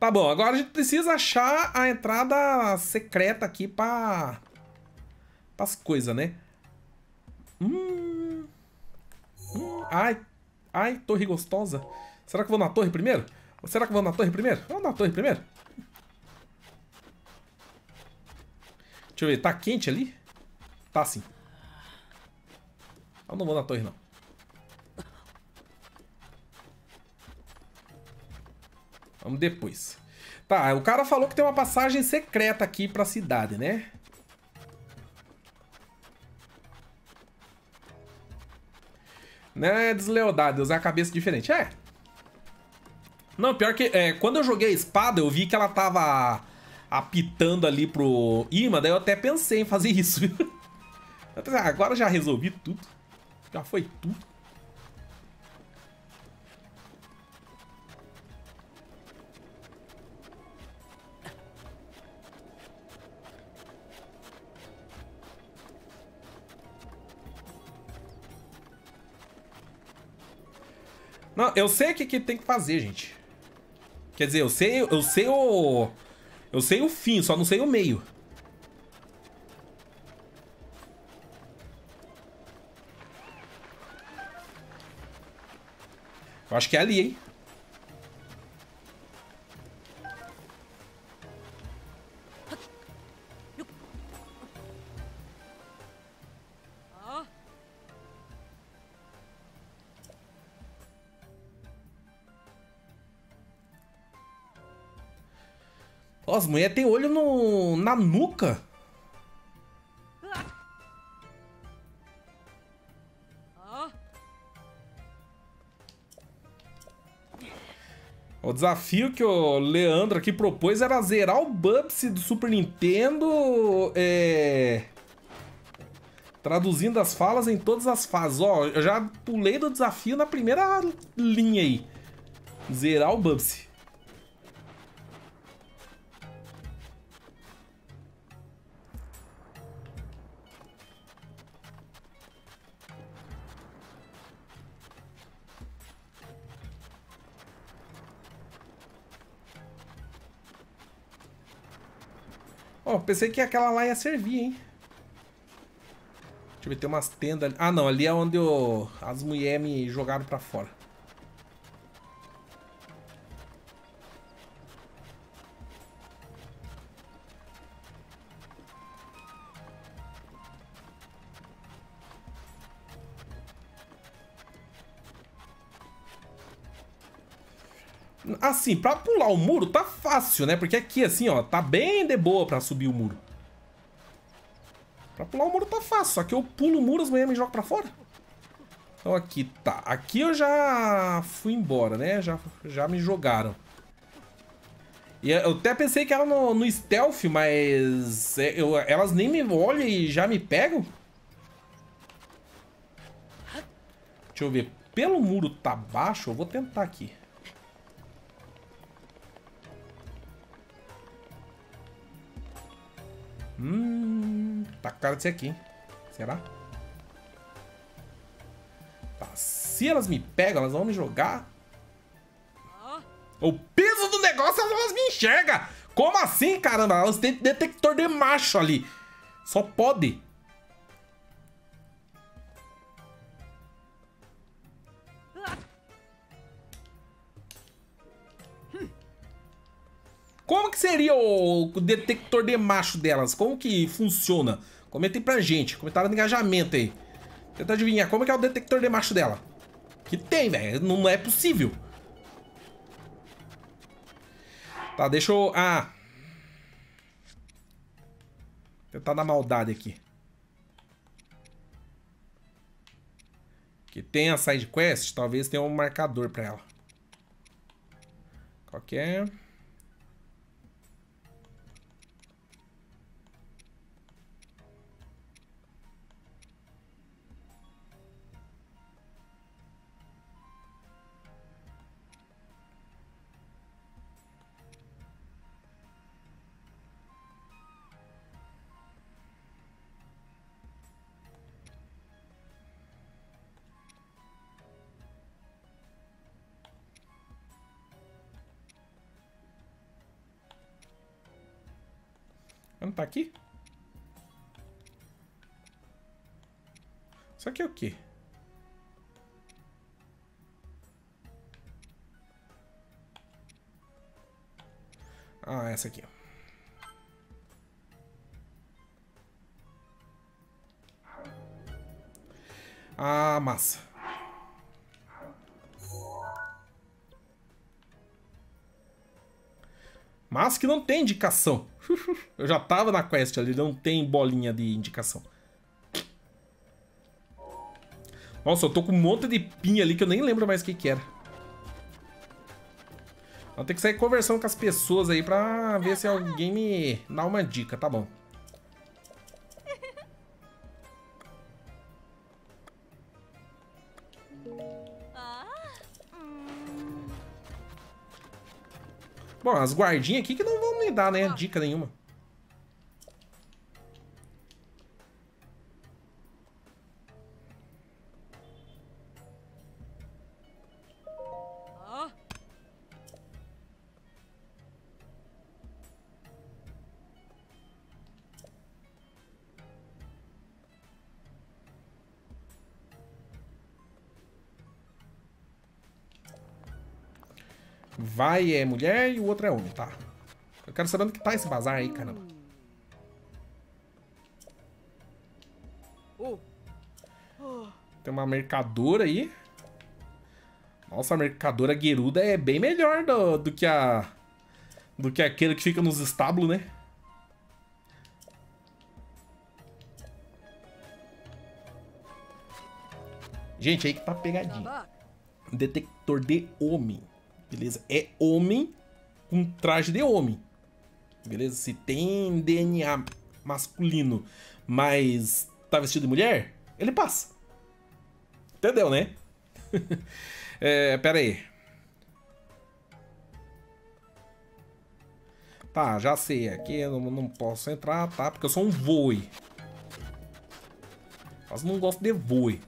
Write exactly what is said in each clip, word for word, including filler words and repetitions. Tá bom, agora a gente precisa achar a entrada secreta aqui pra... pras coisas, né? Hum... hum... Ai, ai, torre gostosa. Será que eu vou na torre primeiro? Ou será que eu vou na torre primeiro? Vamos na torre primeiro? Deixa eu ver, tá quente ali? Tá sim. Eu não vou na torre, não. Vamos depois. Tá, o cara falou que tem uma passagem secreta aqui pra cidade, né? Não é deslealdade, usar a cabeça diferente. É. Não, pior que... É, quando eu joguei a espada, eu vi que ela tava apitando ali pro imã. Daí eu até pensei em fazer isso. Agora já resolvi tudo. Já foi tudo. Não, eu sei o que, que tem que fazer, gente. Quer dizer, eu sei, eu sei o... Eu sei o fim, só não sei o meio. Eu acho que é ali, hein? As mulheres têm olho no, na nuca. O desafio que o Leandro aqui propôs era zerar o Bubsy do Super Nintendo. É... Traduzindo as falas em todas as fases. Ó, eu já pulei do desafio na primeira linha aí. Zerar o Bubsy. Ó, oh, pensei que aquela lá ia servir, hein? Deixa eu ver, tem umas tendas ali. Ah, não, ali é onde eu... as mulheres me jogaram pra fora. Assim, pra pular o muro tá fácil, né? Porque aqui, assim, ó, tá bem de boa pra subir o muro. Pra pular o muro tá fácil, só que eu pulo o muro, as manhãs me jogam pra fora. Então aqui tá. Aqui eu já fui embora, né? Já, já me jogaram. E eu até pensei que era no, no stealth, mas eu, elas nem me olham e já me pegam. Deixa eu ver. Pelo muro tá baixo, eu vou tentar aqui. Hum, tá cara de ser aqui, hein? Será? Tá, se elas me pegam, elas vão me jogar. O peso do negócio, elas me enxergam. Como assim, caramba? Elas têm detector de macho ali. Só pode. Como que seria o detector de macho delas? Como que funciona? Comentem pra gente. Comentário de engajamento aí. Tenta adivinhar como que é o detector de macho dela. Que tem, velho. Não é possível. Tá, deixa eu... Ah. Tentar dar maldade aqui. Que tem a side quest. Talvez tenha um marcador pra ela. Qual que é? Não tá aqui? Isso aqui é o quê? Ah, essa aqui, ó. Ah, massa. Mas que não tem indicação. Eu já tava na quest ali, não tem bolinha de indicação. Nossa, eu tô com um monte de pin ali que eu nem lembro mais o que que era. Vou ter que sair conversando com as pessoas aí pra ver se alguém me dá uma dica, tá bom. Bom, as guardinhas aqui que não vão me dar, né, dica nenhuma. Vai é mulher e o outro é homem, tá? Eu quero saber onde que tá esse bazar aí, caramba. Tem uma mercadora aí. Nossa, a mercadora gueruda é bem melhor do, do que a... do que aquela que fica nos estábulos, né? Gente, aí que tá pegadinha. Detector de homem. Beleza? É homem com traje de homem. Beleza? Se tem D N A masculino, mas tá vestido de mulher, ele passa. Entendeu, né? É, pera aí. Tá, já sei. Aqui eu não posso entrar, tá? Porque eu sou um voe. Mas não gosto de voe.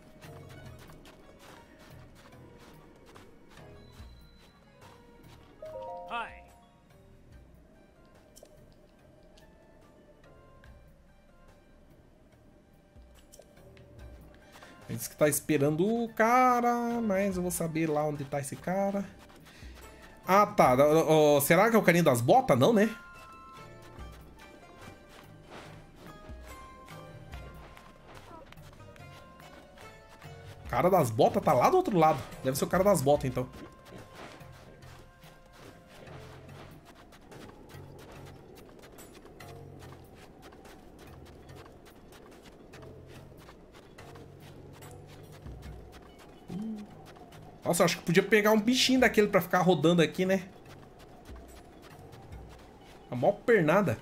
Diz que tá esperando o cara, mas eu vou saber lá onde tá esse cara. Ah, tá. O, o, será que é o carinha das botas? Não, né? O cara das botas tá lá do outro lado. Deve ser o cara das botas, então. Nossa, eu acho que podia pegar um bichinho daquele pra ficar rodando aqui, né? A mó pernada.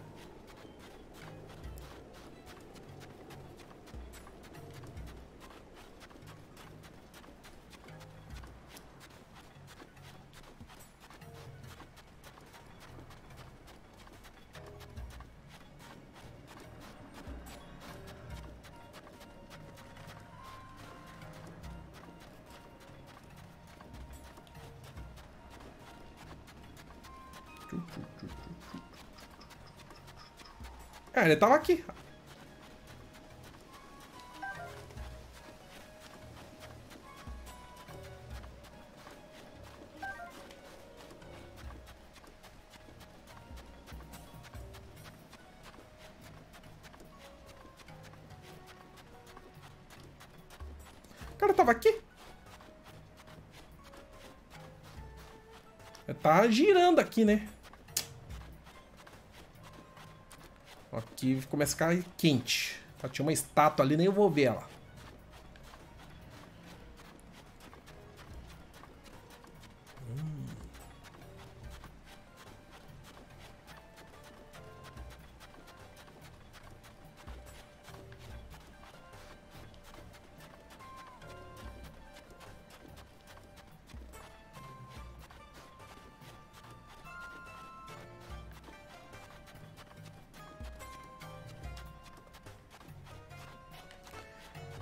Ah, ele tava aqui. O cara tava aqui. Ele tá girando aqui, né? Aqui começa a ficar quente. Tá, tinha uma estátua ali, nem eu vou ver ela. Hum.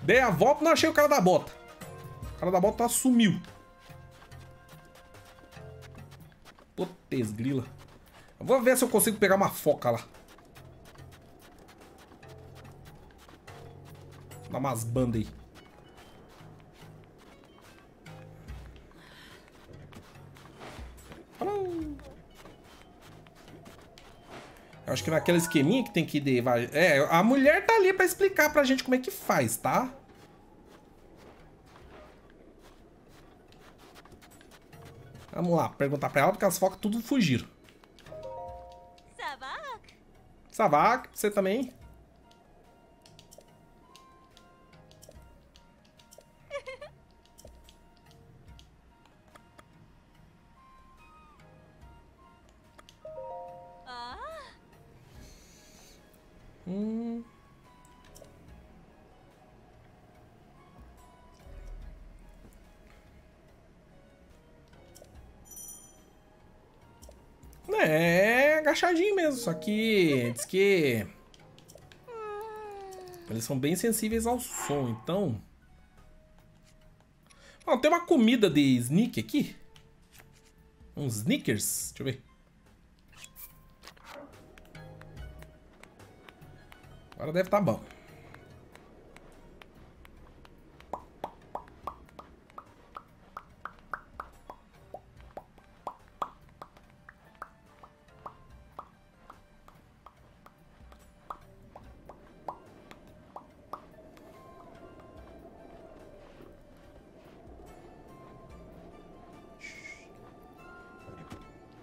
Dei a volta e não achei o cara da bota. O cara da bota sumiu. Puta esgrila. Eu vou ver se eu consigo pegar uma foca lá. Tá umas bandas aí. Eu acho que naquela esqueminha que tem que ir... É, a mulher tá ali pra explicar pra gente como é que faz, tá? Vamos lá, perguntar pra ela, porque as focas tudo fugiram. Savak. Savak, você também. Hum. É agachadinho mesmo, só que diz que eles são bem sensíveis ao som, então. Bom, tem uma comida de sneak aqui. Uns sneakers, deixa eu ver. Agora deve estar bom.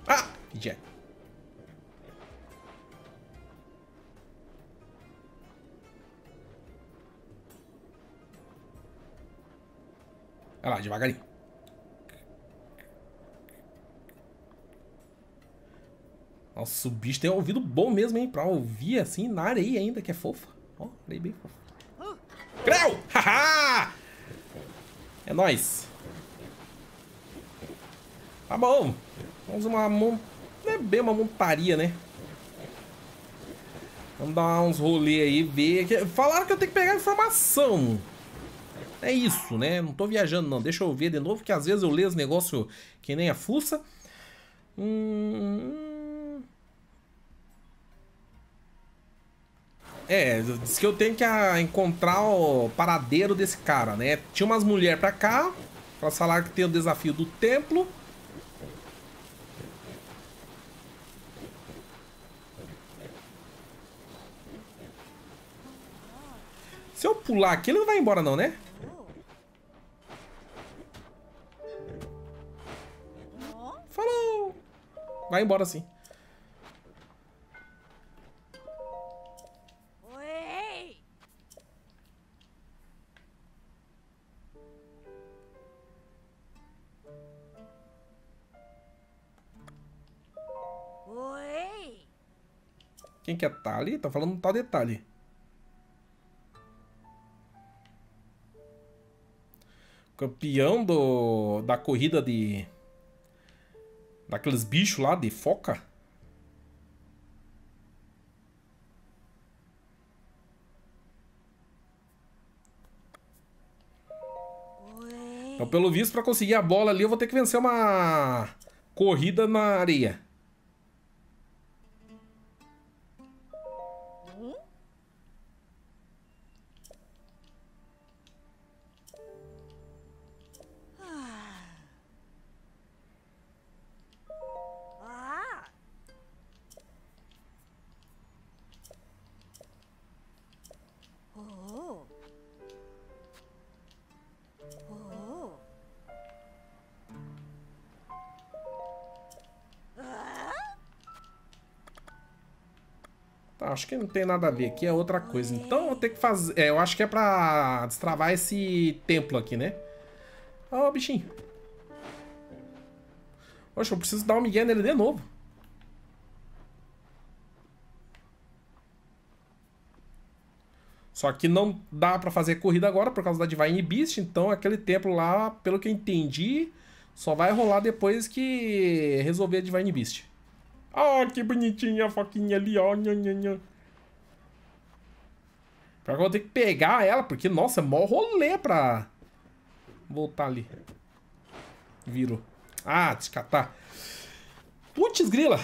Ah, já. Vai lá, devagarinho. Nossa, o bicho tem um ouvido bom mesmo, hein? Pra ouvir assim na areia ainda, que é fofa. Ó, areia bem fofa. Creu! Haha! É nóis. Tá bom. Vamos uma mão... Não é bem uma montaria, né? Vamos dar uns rolês aí, ver... Falaram que eu tenho que pegar informação. É isso, né? Não tô viajando, não. Deixa eu ver de novo, que às vezes eu leio os negócios que nem a fuça. Hum... É, diz que eu tenho que encontrar o paradeiro desse cara, né? Tinha umas mulheres pra cá. Elas falaram que tem o desafio do templo. Se eu pular aqui, ele não vai embora não, né? Falou! Vai embora sim. Oi. Oi. Quem que é Tali? Tá falando um tal detalhe. Campeão do, da corrida de... Daqueles bichos lá de foca. Então, pelo visto, pra conseguir a bola ali, eu vou ter que vencer uma corrida na areia. Acho que não tem nada a ver aqui, é outra coisa. Então eu vou ter que fazer... É, eu acho que é pra destravar esse templo aqui, né? Ó, oh, bichinho. Poxa, eu preciso dar um migué nele de novo. Só que não dá pra fazer corrida agora por causa da Divine Beast. Então aquele templo lá, pelo que eu entendi, só vai rolar depois que resolver a Divine Beast. Ó, oh, que bonitinha a foquinha ali, ó. Pior que eu vou ter que pegar ela, porque, nossa, é mó rolê pra voltar ali. Virou. Ah, descatar. Putz, grila.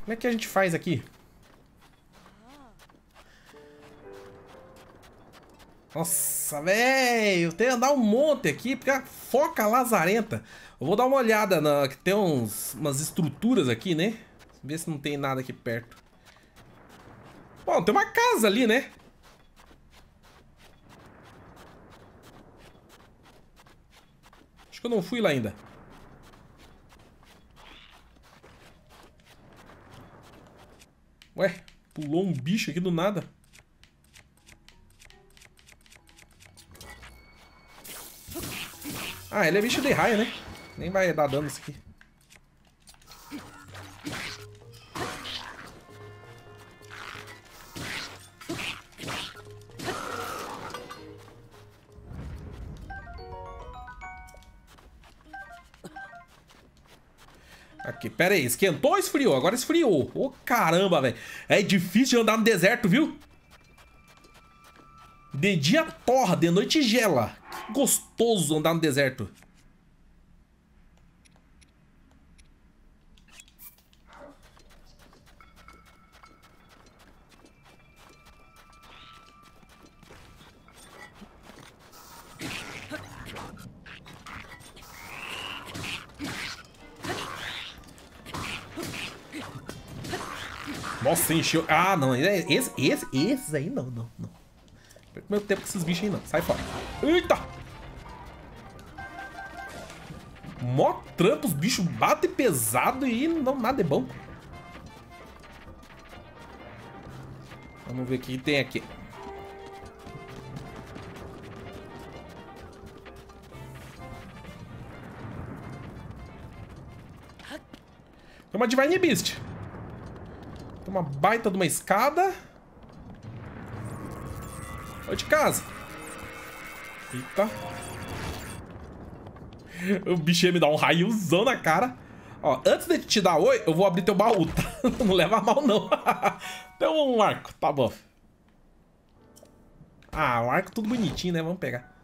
Como é que a gente faz aqui? Nossa, velho, tem que andar um monte aqui, porque a foca lazarenta. Eu vou dar uma olhada, na, que tem uns, umas estruturas aqui, né? Ver se não tem nada aqui perto. Bom, tem uma casa ali, né? Acho que eu não fui lá ainda. Ué, pulou um bicho aqui do nada. Ah, ele é bicho de raio, né? Nem vai dar dano isso aqui. Aqui, pera aí. Esquentou ou esfriou? Agora esfriou. Ô, caramba, velho. É difícil andar no deserto, viu? De dia torra, de noite gela. Gostoso andar no deserto. Nossa, encheu. Ah, não. Esse, esse, esses aí não, não, não. Perco meu tempo com esses bichos aí, não. Sai fora. Eita! Mó trampo, os bichos batem pesado e não, nada é bom. Vamos ver o que tem aqui. Tem uma Divine Beast. Tem uma baita de uma escada. Olha de casa. Eita. O bicho ia me dar um raiozão na cara. Ó, antes de te dar oi, eu vou abrir teu baú, tá? Não leva mal, não. Tem um arco, tá bom. Ah, o arco tudo bonitinho, né? Vamos pegar.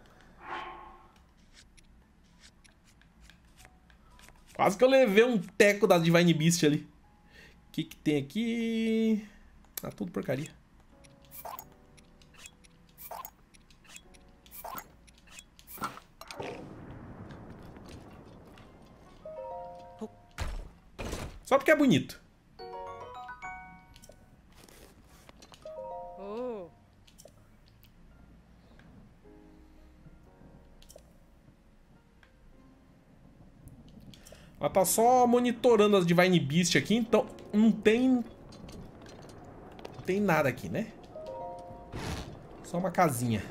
Quase que eu levei um teco da Divine Beast ali. O que que tem aqui? Tá tudo porcaria. Só porque é bonito. Oh. Ela tá só monitorando as Divine Beast aqui, então não tem... Não tem nada aqui, né? Só uma casinha.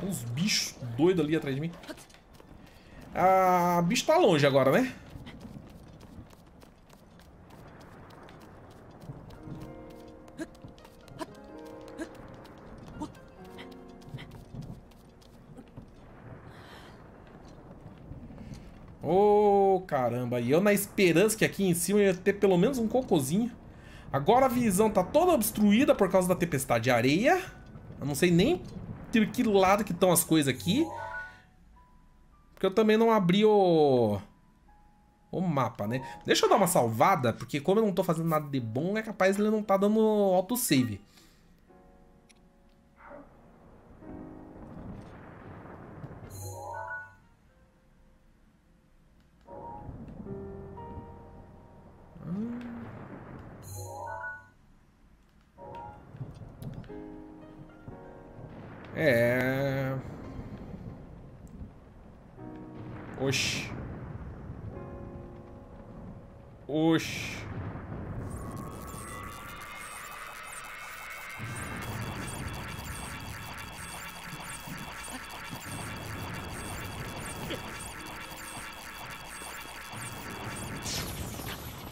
Olha uns bichos doidos ali atrás de mim. Ah, o bicho tá longe agora, né? Oh, caramba. E eu na esperança que aqui em cima ia ter pelo menos um cocôzinho. Agora a visão tá toda obstruída por causa da tempestade de areia. Eu não sei nem de que lado que estão as coisas aqui. Porque eu também não abri o... o mapa, né? Deixa eu dar uma salvada, porque como eu não tô fazendo nada de bom, é capaz de ele não tá dando autosave. Hum. É... Oxi. Oxi.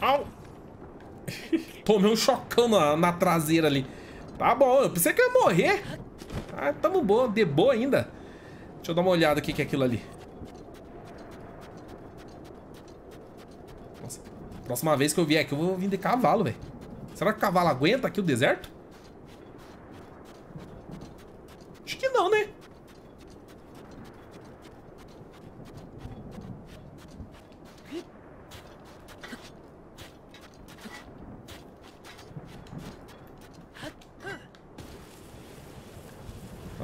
Au! Tomei um chocão na, na traseira ali. Tá bom, eu pensei que eu ia morrer. Ah, tamo bom, de boa ainda. Deixa eu dar uma olhada aqui que é aquilo ali. Próxima vez que eu vier aqui, eu vou vir de cavalo, velho. Será que o cavalo aguenta aqui o deserto? Acho que não, né?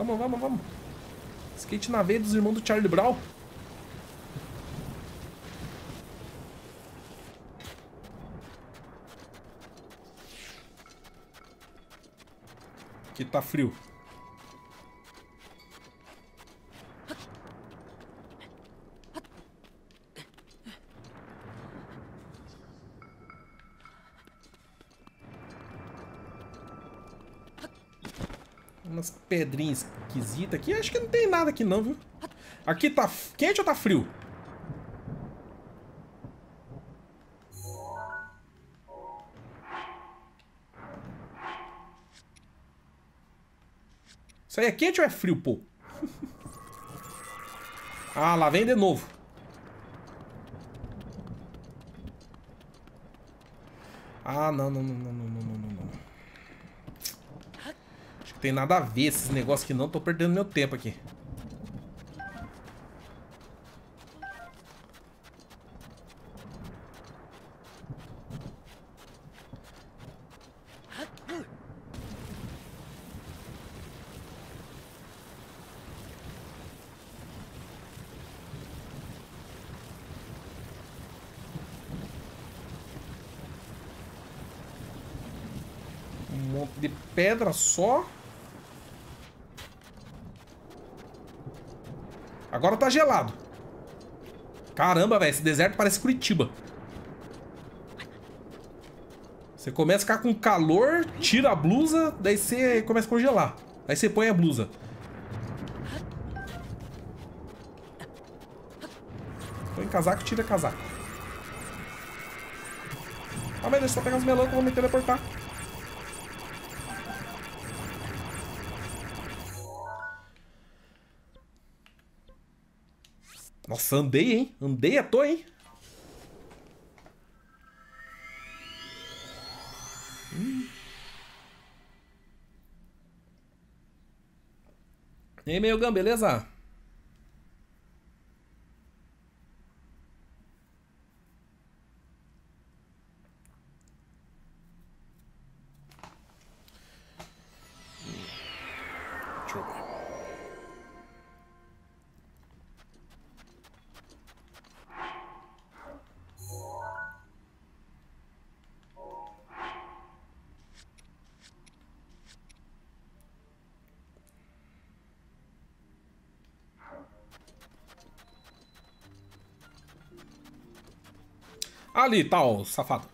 Vamos, vamos, vamos. Skate na veia dos irmãos do Charlie Brown. Aqui tá frio. Umas pedrinhas esquisitas aqui. Acho que não tem nada aqui não, viu? Aqui tá quente ou tá frio? Isso aí é quente ou é frio, pô? Ah, lá vem de novo. Ah, não, não, não, não, não, não, não, não. Acho que tem nada a ver esses negócios aqui não. Tô perdendo meu tempo aqui. Pedra só. Agora tá gelado. Caramba, velho. Esse deserto parece Curitiba. Você começa a ficar com calor, tira a blusa, daí você começa a congelar. Aí você põe a blusa. Põe casaco, tira casaco. Ah, mas deixa eu só pegar os melões que eu vou me teleportar. Nossa, andei, hein? Andei à toa, hein? Hum. E aí, meu Gam, beleza? Ali, tá, ó, safado.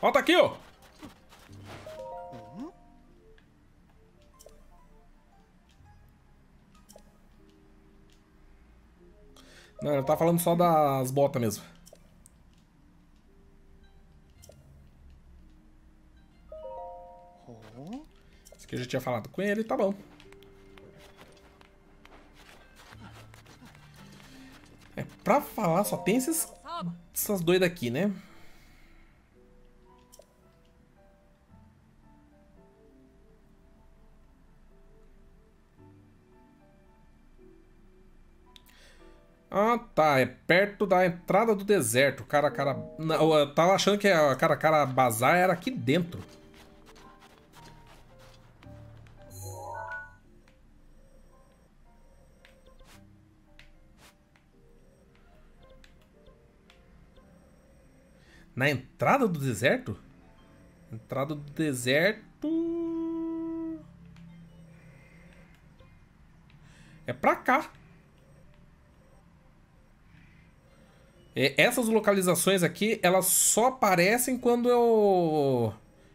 Ó, tá aqui, ó. Não, eu tava falando só das botas mesmo. Isso aqui eu já tinha falado com ele, tá bom. Pra falar, só tem esses, essas doidas aqui, né? Ah, tá. É perto da entrada do deserto. Cara, cara... Não, eu tava achando que a cara, cara bazar era aqui dentro. Na entrada do deserto? Entrada do deserto... É pra cá. E essas localizações aqui, elas só aparecem quando eu...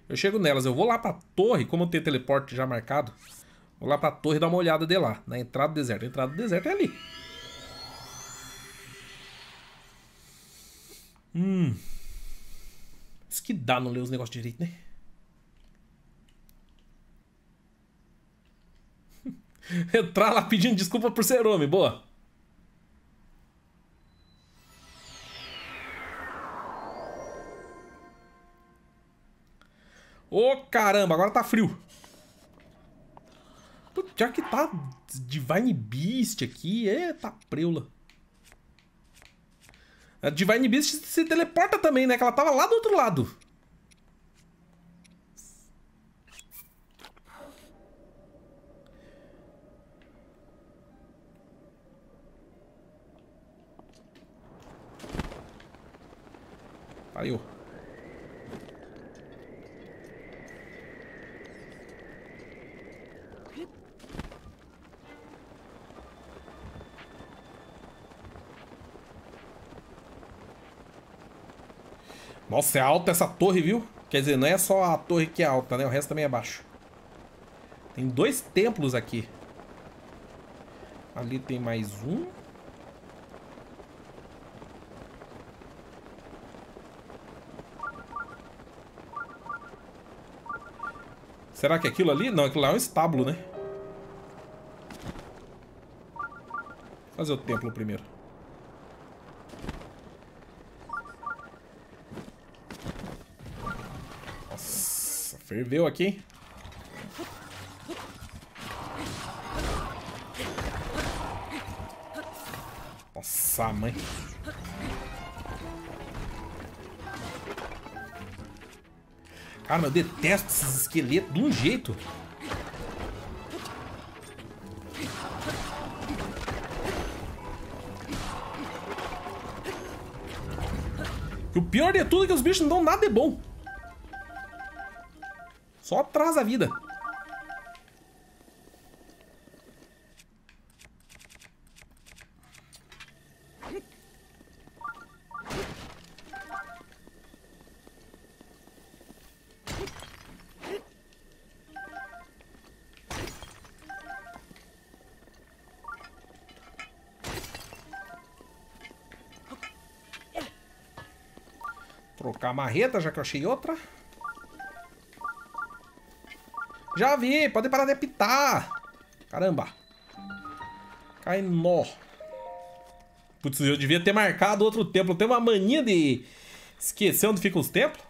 Eu chego nelas. Eu vou lá pra torre, como eu tenho teleporte já marcado. Vou lá pra torre e dar uma olhada de lá. Na entrada do deserto. A entrada do deserto é ali. Hum... que dá não ler os negócios direito, né? Entrar lá pedindo desculpa por ser homem, boa. Ô, caramba, agora tá frio. Já que tá Divine Beast aqui, é, tá preula. A Divine Beast se teleporta também, né? Que ela tava lá do outro lado. pariu. Nossa, é alta essa torre, viu? Quer dizer, não é só a torre que é alta, né? O resto também é baixo. Tem dois templos aqui. Ali tem mais um. Será que é aquilo ali? Não, aquilo lá é um estábulo, né? Vou fazer o templo primeiro. Ferveu aqui. Nossa, mãe. Cara, eu detesto esses esqueletos de um jeito. E o pior de tudo é que os bichos não dão nada de bom. Só atrasa a vida. Trocar a marreta, já que eu achei outra. Já vi, pode parar de apitar. Caramba. Cai nó. Putz, eu devia ter marcado outro templo. Tem uma mania de esquecer onde ficam os templos.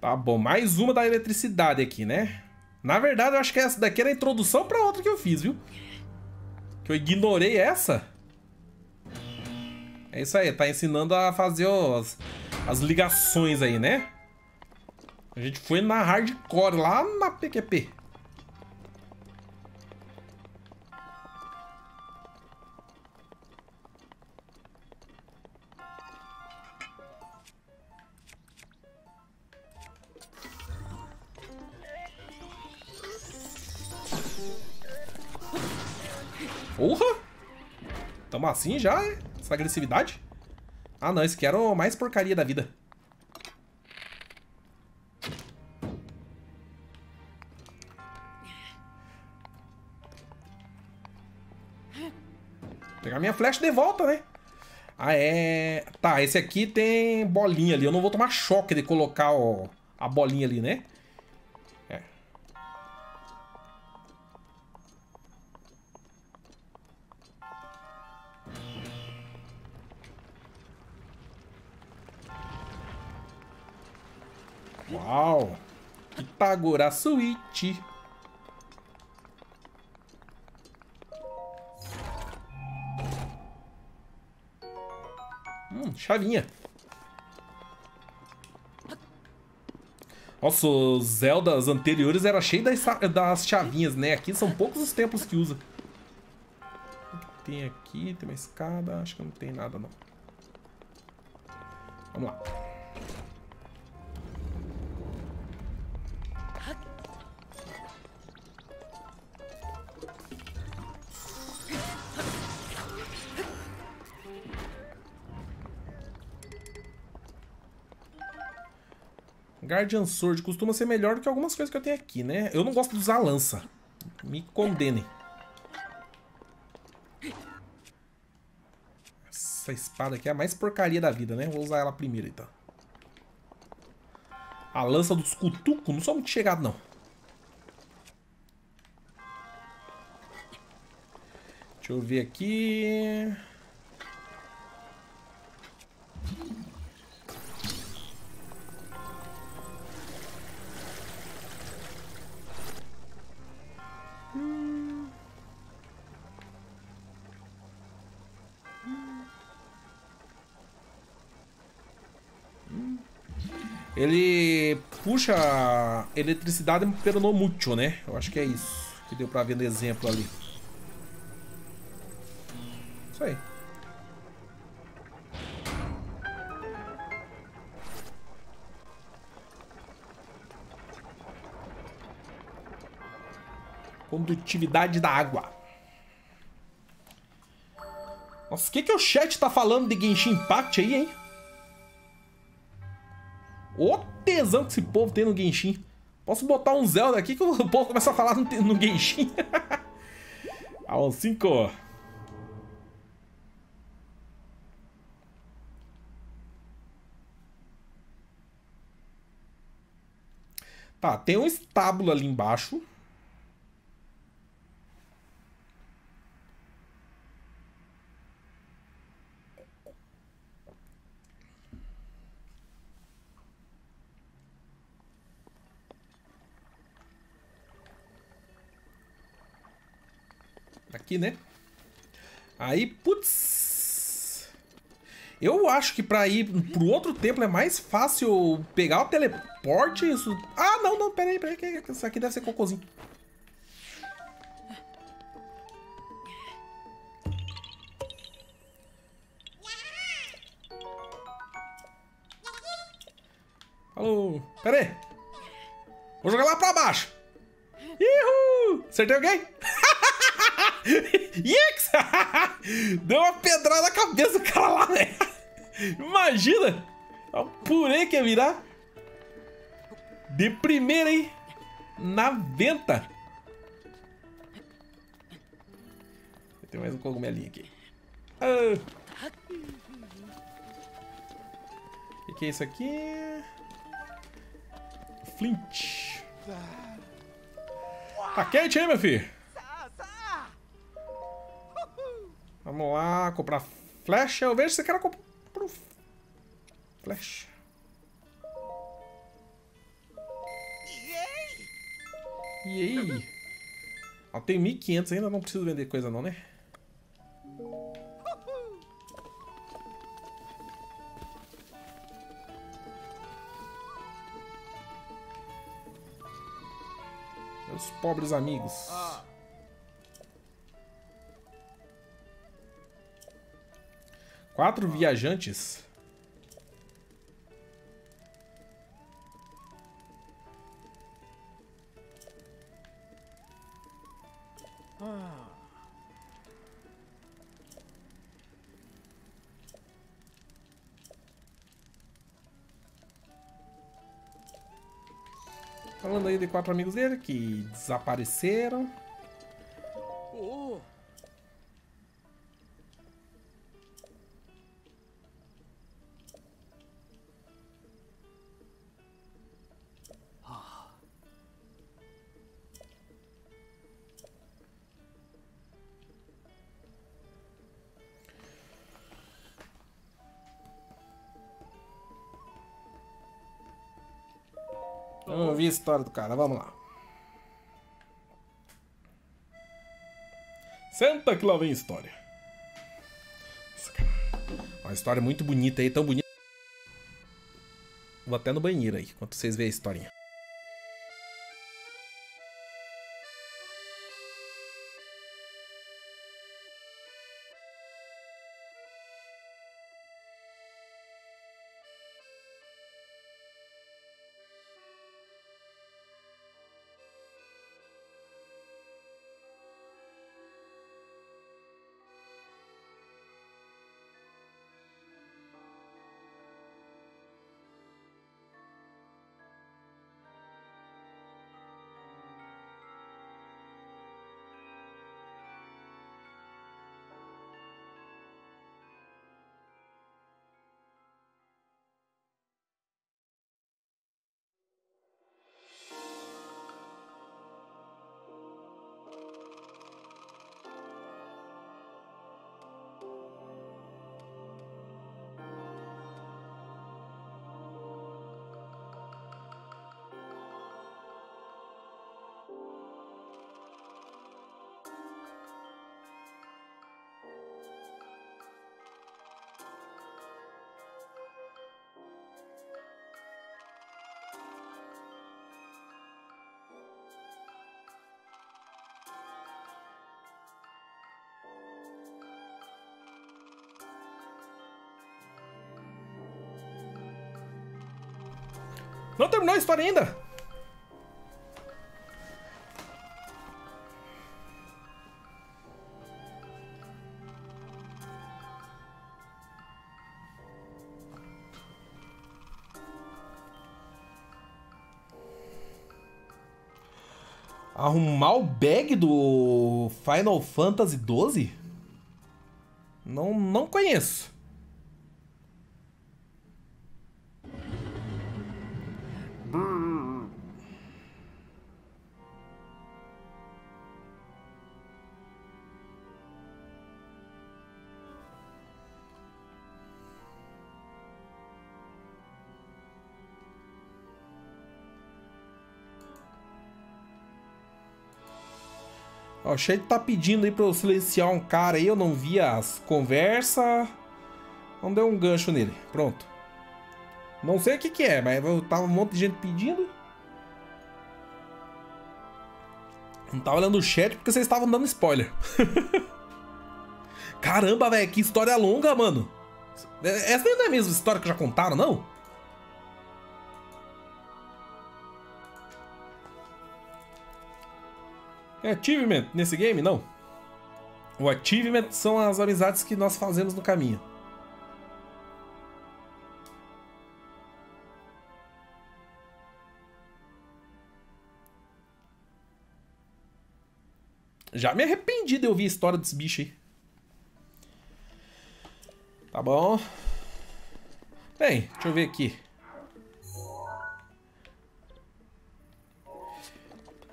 Tá bom, mais uma da eletricidade aqui, né? Na verdade, eu acho que essa daqui era a introdução pra outra que eu fiz, viu? Que eu ignorei essa. É isso aí, tá ensinando a fazer os, as ligações aí, né? A gente foi na hardcore, lá na P Q P. Assim já, essa agressividade. Ah não, esse aqui era o mais porcaria da vida. Vou pegar minha flecha de volta, né? Ah é... Tá, esse aqui tem bolinha ali. Eu não vou tomar choque de colocar ó, a bolinha ali, né? Uau! Itagora Switch! Hum, chavinha! Nossa, os Zeldas anteriores era cheio das, das chavinhas, né? Aqui são poucos os templos que usa. O que tem aqui? Tem uma escada? Acho que não tem nada, não. Vamos lá. Guardian Sword costuma ser melhor do que algumas coisas que eu tenho aqui, né? Eu não gosto de usar a lança. Me condenem. Essa espada aqui é a mais porcaria da vida, né? Vou usar ela primeiro, então. A lança dos cutucos? Não sou muito chegado, não. Deixa eu ver aqui... Ele puxa eletricidade pelo no mútuo, né? Eu acho que é isso que deu pra ver no exemplo ali. Isso aí. Condutividade da água. Nossa, o que que o chat tá falando de Genshin Impact aí, hein? Ô tesão que esse povo tem no Genshin. Posso botar um Zelda aqui que o povo começa a falar no, no Genshin. A um cinco. Tá, tem um estábulo ali embaixo. Aqui, né? Aí, putz... Eu acho que pra ir pro outro templo é mais fácil pegar o teleporte e isso... Ah, não, não, peraí, peraí, que isso aqui deve ser cocôzinho. Alô, peraí. Vou jogar lá pra baixo. Ihu! Acertei alguém? Deu uma pedrada na cabeça do cara lá, velho. Imagina! O purê que ia virar. De primeira, hein? Na venta. Tem mais um cogumelinho aqui. Ah. O que é isso aqui? Flint. Tá quente, hein, meu filho? Vamos lá, comprar flecha. Eu vejo se você quer comprar flecha. E aí? Ó, tem mil e quinhentos ainda, não preciso vender coisa não, né? Meus pobres amigos. Quatro viajantes. Ah. Falando aí de quatro amigos dele que desapareceram. Oh. Vamos ouvir a história do cara, vamos lá. Senta que lá vem a história. Uma história muito bonita aí, tão bonita. Vou até no banheiro aí, enquanto vocês veem a historinha. Não terminou a história ainda! Arrumar o bag do Final Fantasy doze? Não, não conheço. O Shade tá pedindo aí pra eu silenciar um cara aí, eu não vi as conversas. Não deu um gancho nele. Pronto. Não sei o que que é, mas tava um monte de gente pedindo. Não tava olhando o chat porque vocês estavam dando spoiler. Caramba, velho, que história longa, mano. Essa não é a mesma história que já contaram, não? É achievement nesse game? Não. O achievement são as amizades que nós fazemos no caminho. Já me arrependi de ouvir a história desse bicho aí. Tá bom. Bem, deixa eu ver aqui.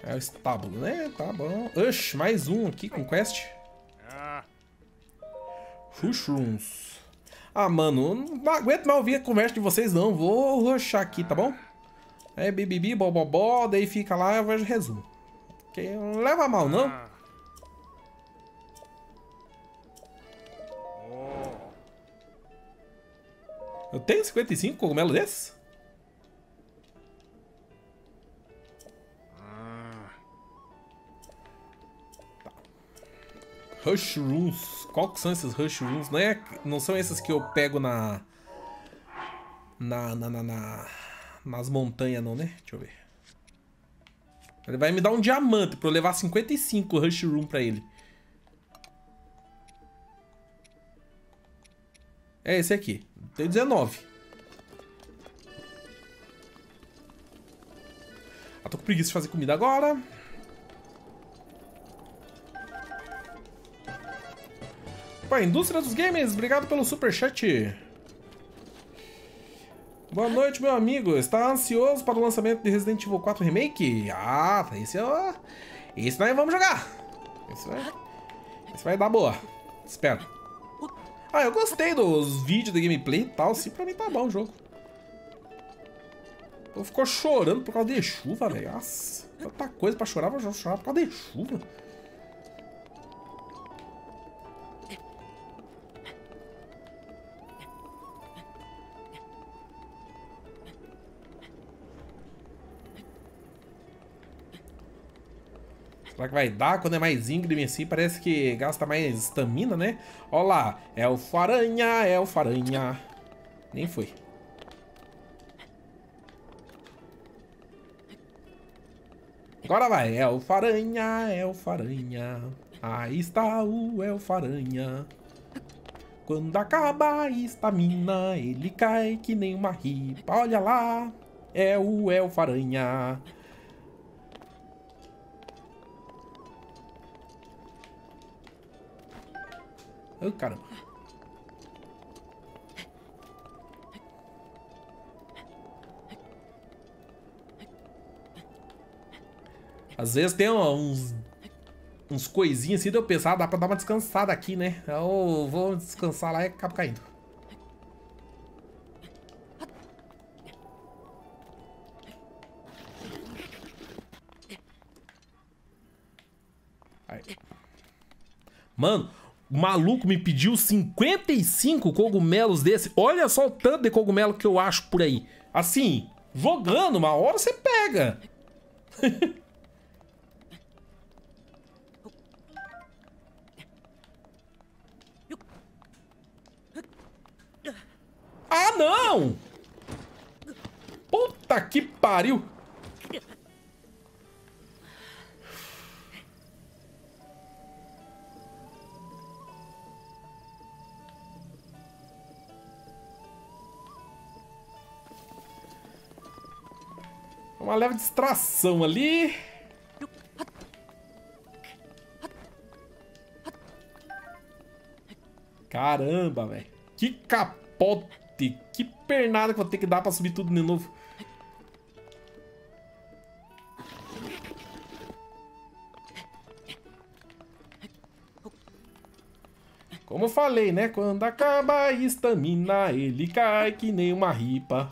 É o estábulo, né? Tá bom. Oxe, mais um aqui com quest. Mushrooms. Ah, mano, não aguento mais ouvir a conversa de vocês, não. Vou rushar aqui, tá bom? É bibibi, bobobó, daí fica lá e eu vejo o resumo. Okay, não leva mal, não. Eu tenho cinquenta e cinco cogumelos desses? Rush Rooms. Qual que são esses Rush Rooms? Não, é, não são essas que eu pego na na, na, na, na... nas montanhas, não, né? Deixa eu ver. Ele vai me dar um diamante pra eu levar cinquenta e cinco Rush Room pra ele. É esse aqui. Tem dezenove. Ah, tô com preguiça de fazer comida agora. Pô, Indústria dos Games, obrigado pelo superchat. Boa noite, meu amigo. Está ansioso para o lançamento de Resident Evil quatro Remake? Ah, esse é o... Esse nós vamos jogar. Esse vai... esse vai dar boa. Espero. Ah, eu gostei dos vídeos da gameplay e tal. Sim, pra mim tá bom o jogo. Eu ficou chorando por causa de chuva, velho. Nossa, tanta coisa pra chorar, vou chorar por causa de chuva. Será que vai dar? Quando é mais íngreme assim, parece que gasta mais estamina, né? Olha lá, é o faranha, é o faranha. Nem foi. Agora vai, é o faranha, é o faranha. Aí está o é o faranha. Quando acaba a estamina, ele cai que nem uma ripa. Olha lá, é o é o faranha. Oh, caramba. Às vezes tem uns, uns coisinhas assim, de eu pensar, ah, dá pra dar uma descansada aqui, né? Eu vou descansar lá e acabo caindo. Aí. Mano, o maluco me pediu cinquenta e cinco cogumelos desse. Olha só o tanto de cogumelo que eu acho por aí. Assim, jogando, uma hora você pega. Ah, não! Puta Puta que pariu! Uma leve distração ali. Caramba, velho. Que capote. Que pernada que eu vou ter que dar pra subir tudo de novo. Como eu falei, né? Quando acaba a estamina, ele cai que nem uma ripa.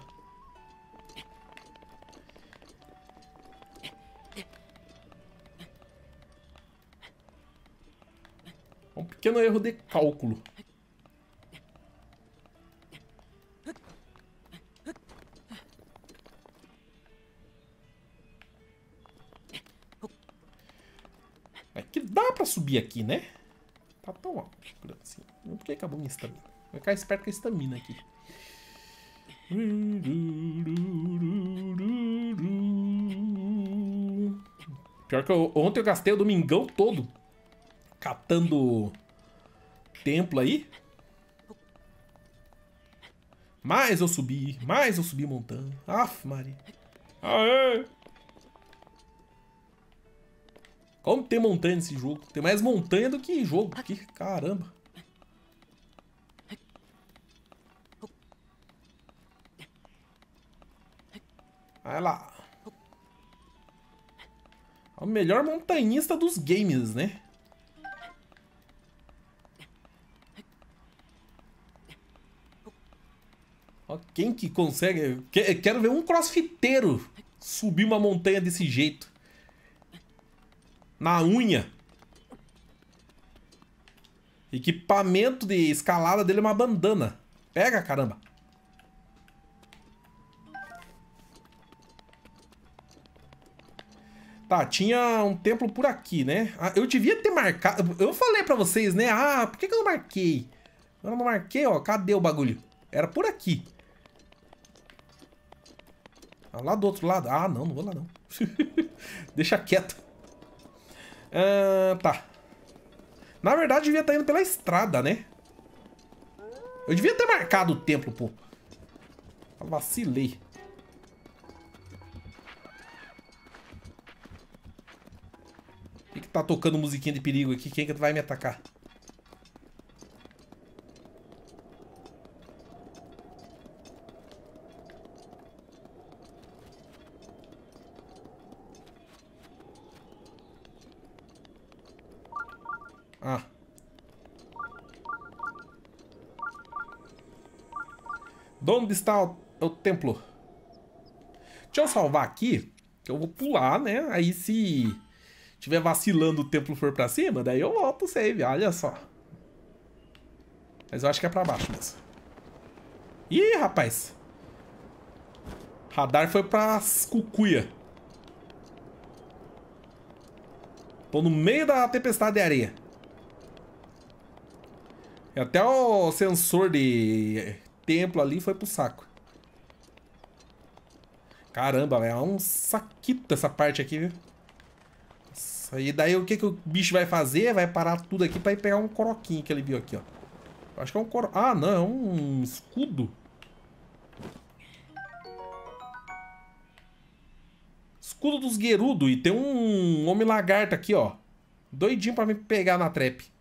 Um pequeno erro de cálculo. É que dá pra subir aqui, né? Tá tão alto assim. Por que acabou minha estamina? Vai ficar esperto com a estamina aqui. Pior que eu, ontem eu gastei o domingão todo catando templo aí. Mais eu subi, mais eu subi montando. Aff, Maria. Aê! Como tem montanha nesse jogo? Tem mais montanha do que jogo aqui. Caramba. Vai lá. É o melhor montanhista dos games, né? Quem que consegue? Quero ver um crossfiteiro subir uma montanha desse jeito. Na unha. Equipamento de escalada dele é uma bandana. Pega, caramba. Tá, tinha um templo por aqui, né? Ah, eu devia ter marcado. Eu falei pra vocês, né? Ah, por que que eu não marquei? Eu não marquei, ó. Cadê o bagulho? Era por aqui. Lá do outro lado. Ah, não, não vou lá, não. Deixa quieto. Ah, tá. Na verdade, devia estar indo pela estrada, né? Eu devia ter marcado o templo, pô. Eu vacilei. O que que tá tocando musiquinha de perigo aqui? Quem que vai me atacar? Ah. Onde está o, o templo? Deixa eu salvar aqui, que eu vou pular, né? Aí se tiver vacilando o templo for pra cima, daí eu volto o save, olha só. Mas eu acho que é pra baixo mesmo. Ih, rapaz. Radar foi pras cucuia. Tô no meio da tempestade de areia. Até o sensor de templo ali foi pro saco. Caramba, velho. É um saquito essa parte aqui, viu? Nossa, e daí o que que o bicho vai fazer? Vai parar tudo aqui pra ir pegar um coroquinho que ele viu aqui, ó. Acho que é um coro... Ah, não. É um escudo. Escudo dos Gerudo. E tem um homem lagarto aqui, ó. Doidinho pra me pegar na trap.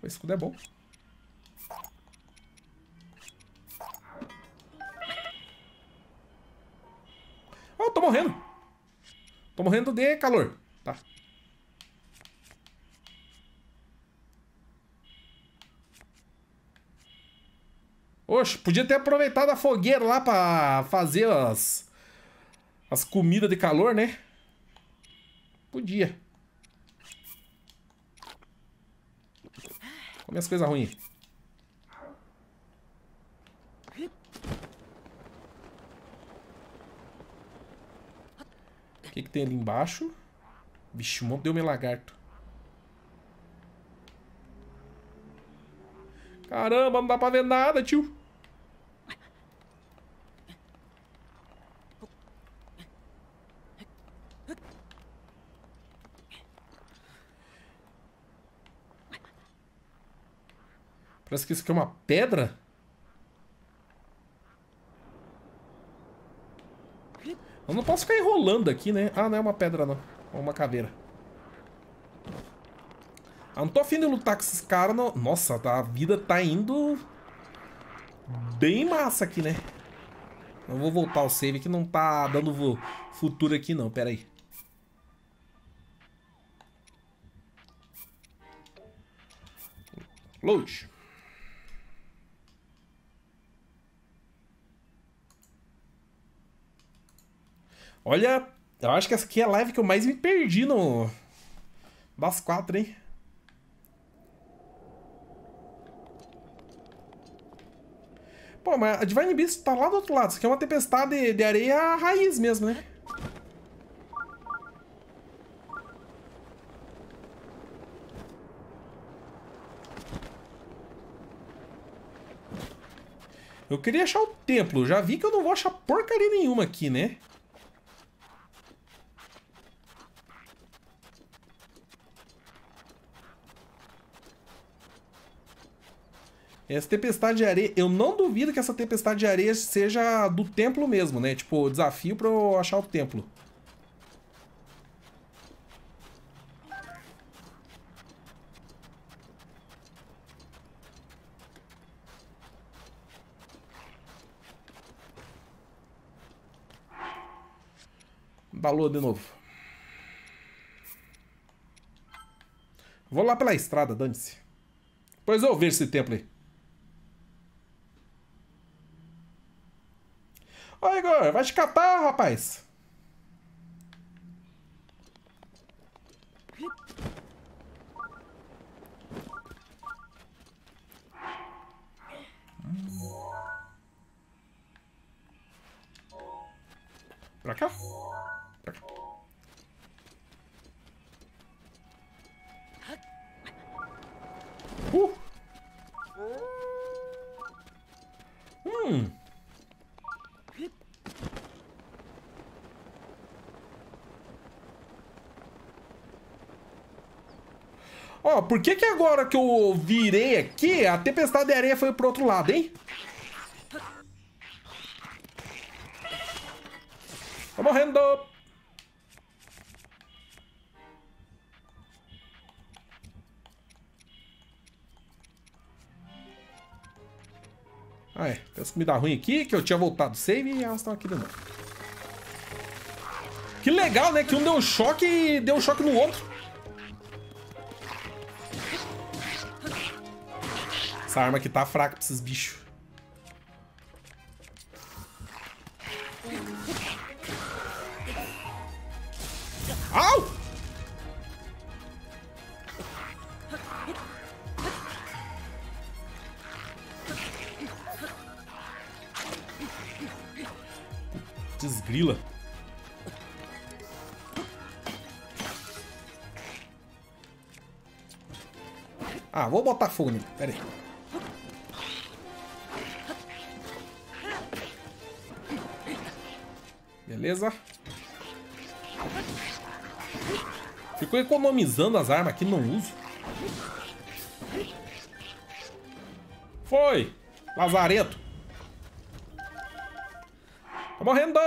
O escudo é bom. Oh, tô morrendo. Tô morrendo de calor. Tá. Oxe, podia ter aproveitado a fogueira lá pra fazer as... As comidas de calor, né? Podia. Minhas coisas ruins. O que que tem ali embaixo? Vixe, um monte de homem lagarto. Caramba, não dá pra ver nada, tio. Parece que isso aqui é uma pedra. Eu não posso ficar enrolando aqui, né? Ah, não é uma pedra, não. É uma caveira. Ah, não tô afim de lutar com esses caras, não. Nossa, a vida tá indo bem massa aqui, né? Eu vou voltar ao save que não tá dando futuro aqui, não. Pera aí. Load. Olha, eu acho que essa aqui é a live que eu mais me perdi no... das quatro, hein? Pô, mas a Divine Beast tá lá do outro lado. Isso aqui é uma tempestade de areia raiz mesmo, né? Eu queria achar o templo. Já vi que eu não vou achar porcaria nenhuma aqui, né? Essa tempestade de areia, eu não duvido que essa tempestade de areia seja do templo mesmo, né? Tipo, desafio pra eu achar o templo. Balou de novo. Vou lá pela estrada, dane-se. Pois eu vejo esse templo aí. Ô, Igor, vai te catar, rapaz. Pra cá? Pra cá. Uh! Hum! Ó, oh, por que que agora que eu virei aqui, a tempestade de areia foi pro outro lado, hein? Tô morrendo! Ah, é. Penso que me dá ruim aqui, que eu tinha voltado o save e elas estão aqui de novo. Que legal, né? Que um deu choque e deu choque no outro. Essa arma aqui tá fraca pra esses bichos. Au! Desgrila. Ah, vou botar fogo nele. Pera aí. Beleza? Ficou economizando as armas que não uso. Foi! Lazareto! Tá morrendo!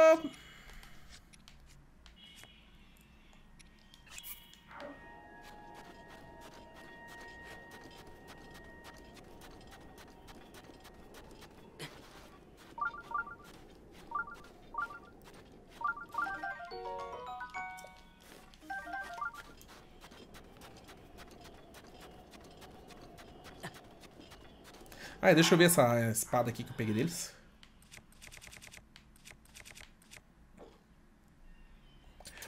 Ah, deixa eu ver essa espada aqui que eu peguei deles.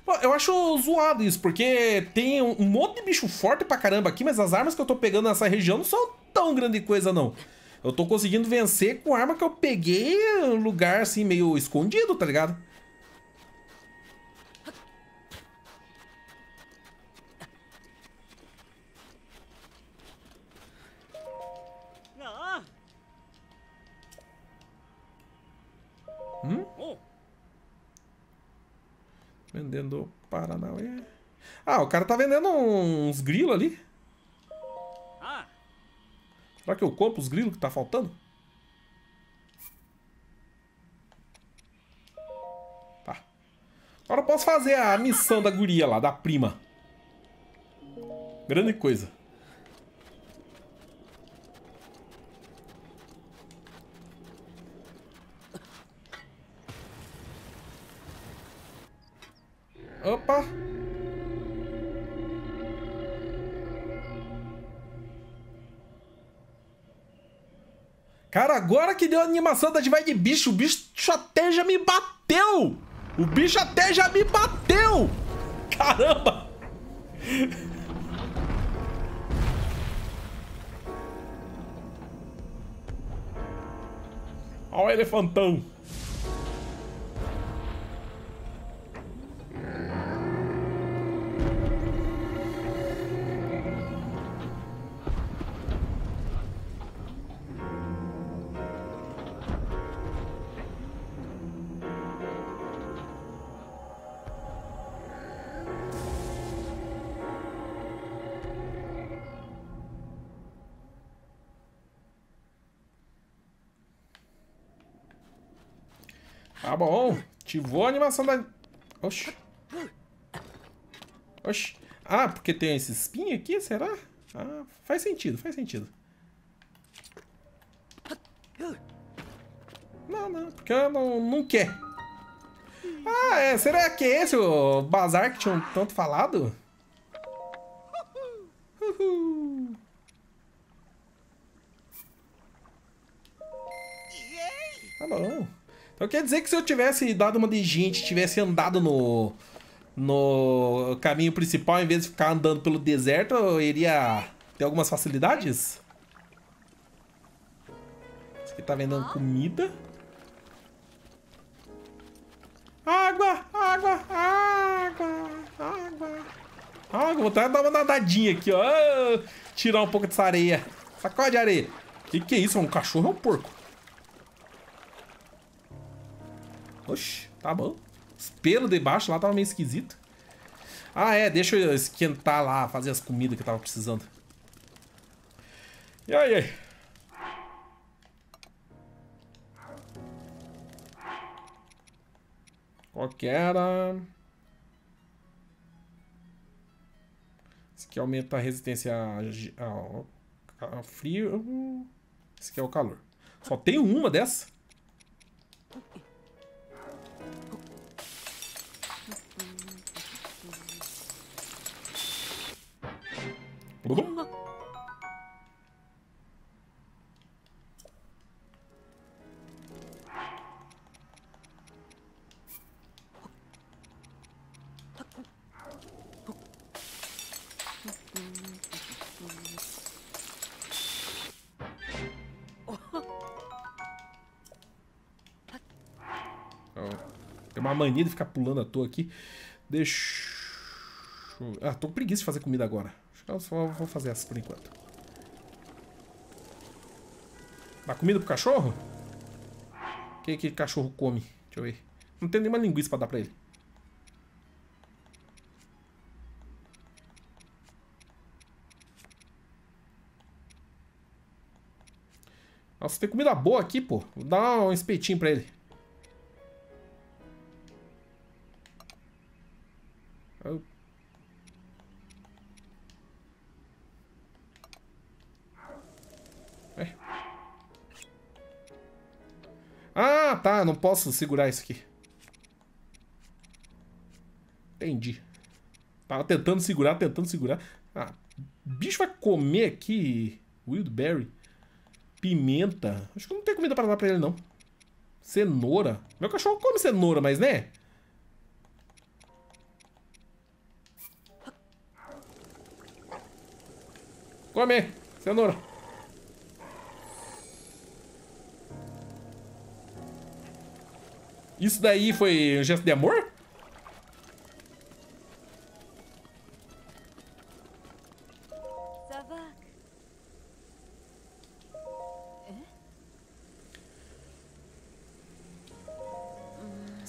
Bom, eu acho zoado isso, porque tem um monte de bicho forte pra caramba aqui, mas as armas que eu tô pegando nessa região não são tão grande coisa, não. Eu tô conseguindo vencer com a arma que eu peguei em um lugar, assim, meio escondido, tá ligado? Hum? Vendendo Paranauê. Ah, o cara tá vendendo uns grilos ali. Será que eu compro os grilos que tá faltando? Tá. Agora eu posso fazer a missão da guria lá, da prima. Grande coisa. Opa! Cara, agora que deu a animação da vai de bicho, o bicho até já me bateu! O bicho até já me bateu! Caramba! Olha o elefantão! Tá bom, ativou a animação da... Oxi. Oxi. Ah, porque tem esse espinho aqui, será? Ah, faz sentido, faz sentido. Não, não, porque ela não, não quer. Ah, é, será que é esse o bazar que tinham tanto falado? Uhul. Tá bom. Então quer dizer que se eu tivesse dado uma de gente, tivesse andado no, no caminho principal, em vez de ficar andando pelo deserto, eu iria ter algumas facilidades? Esse aqui tá vendendo comida. Água, água, água, água. Água, vou até dar uma nadadinha aqui, ó. Tirar um pouco dessa areia. Sacode a areia. Que que é isso? Um cachorro ou um porco? Oxi, tá bom. Os pelos debaixo lá tava meio esquisito. Ah, é, deixa eu esquentar lá, fazer as comidas que eu tava precisando. E aí, e aí? Qual que era? Esse aqui aumenta a resistência ao, ao frio. Esse aqui é o calor. Só tem uma dessa? Uhum. Oh, tem uma mania de ficar pulando à toa aqui. Deixa... Ah, tô com preguiça de fazer comida agora. Eu só vou fazer essas por enquanto. Dá comida pro cachorro? O que que cachorro come? Deixa eu ver. Não tem nenhuma linguiça pra dar pra ele. Nossa, tem comida boa aqui, pô. Vou dar um espetinho pra ele. Eu... Ah, tá, não posso segurar isso aqui. Entendi. Tava tentando segurar, tentando segurar. Ah, bicho vai comer aqui wildberry, pimenta. Acho que não tem comida pra dar pra ele, não. Cenoura. Meu cachorro come cenoura, mas né? Come, cenoura. Isso daí foi um gesto de amor?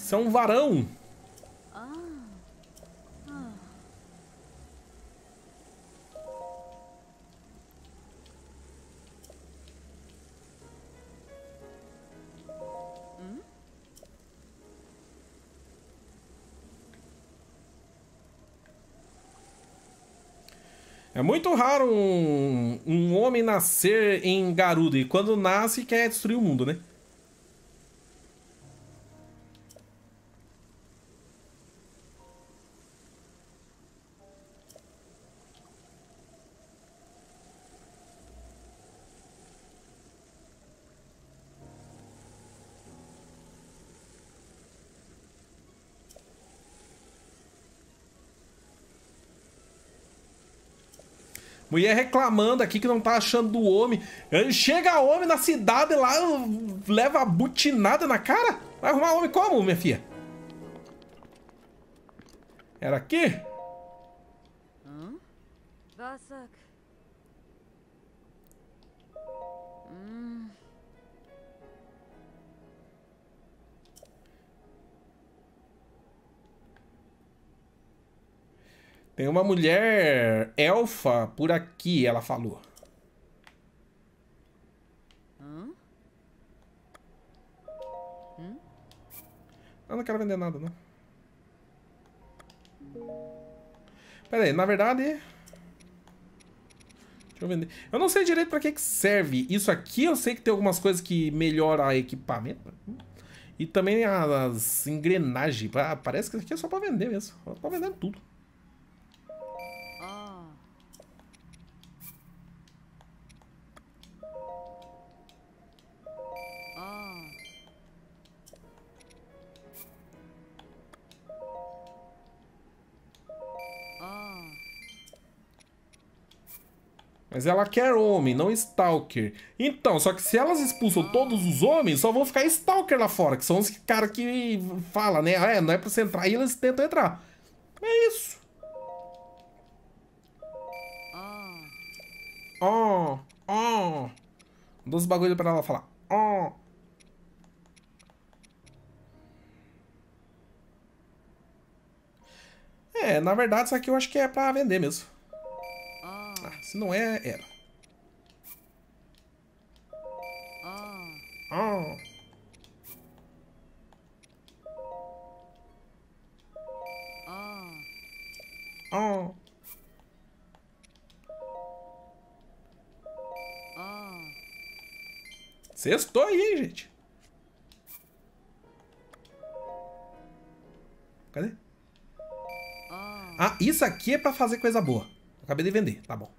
Isso é um varão. É muito raro um, um homem nascer em Garuda, e quando nasce quer destruir o mundo, né? Mulher reclamando aqui que não tá achando do homem. Chega homem na cidade lá, leva a butinada na cara. Vai arrumar homem como, minha filha? Era aqui? Hum? Tem uma mulher elfa por aqui, ela falou. Hum? Hum? Eu não quero vender nada, não. Pera aí, na verdade... Deixa eu vender. Eu não sei direito pra que que serve isso aqui. Eu sei que tem algumas coisas que melhoram o equipamento. E também as engrenagens. Parece que isso aqui é só pra vender mesmo. Eu tô vendendo tudo. Mas ela quer homem, não stalker. Então, só que se elas expulsam todos os homens, só vão ficar stalker lá fora, que são os caras que falam, né? Ah, é, não é pra você entrar, e eles tentam entrar. É isso. Ó, ó. Dá os bagulho pra ela falar. Ó. Oh. É, na verdade, isso aqui eu acho que é pra vender mesmo. Se não é, era. Ah. Ah. Ah. Ah. Ah. Sextou aí, hein, gente? Cadê? Ah. Ah, isso aqui é pra fazer coisa boa. Acabei de vender, tá bom.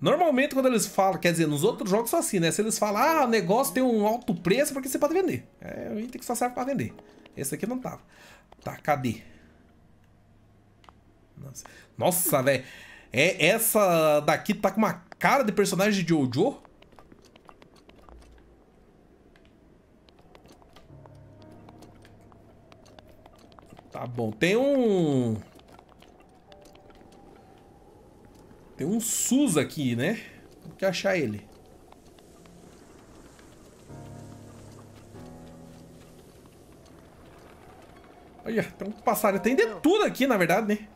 Normalmente quando eles falam, quer dizer, nos outros jogos são assim, né? Se eles falam, ah, o negócio tem um alto preço porque você pode vender. É um item que só serve pra vender. Esse aqui não tava. Tá, cadê? Nossa, Nossa velho. É, essa daqui tá com uma cara de personagem de Jojo. Tá bom, tem um... Tem um SUS aqui, né? Tem que achar ele. Olha, tem um passarinho. Tem de tudo aqui, na verdade, né?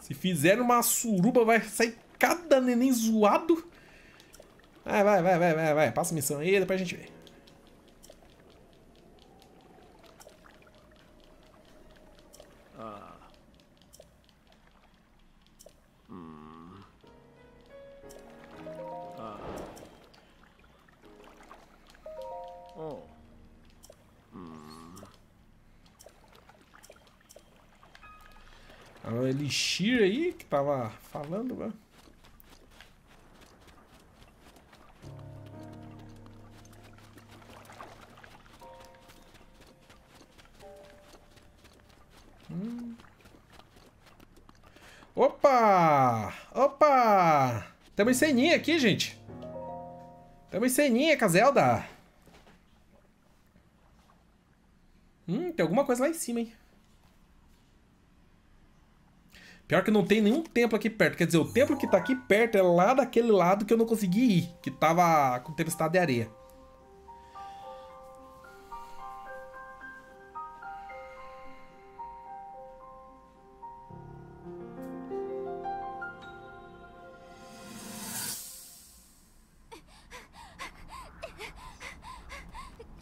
Se fizer uma suruba, vai sair cada neném zoado. Vai, vai, vai, vai, vai, vai. Passa a missão aí, depois a gente vê. Elixir aí que tava falando, mano. Hum. Opa! Opa! Tem uma ceninha aqui, gente. Tem uma ceninha com a Zelda. Hum, tem alguma coisa lá em cima, hein? Pior que não tem nenhum templo aqui perto. Quer dizer, o templo que tá aqui perto é lá daquele lado que eu não consegui ir. Que tava com tempestade de areia.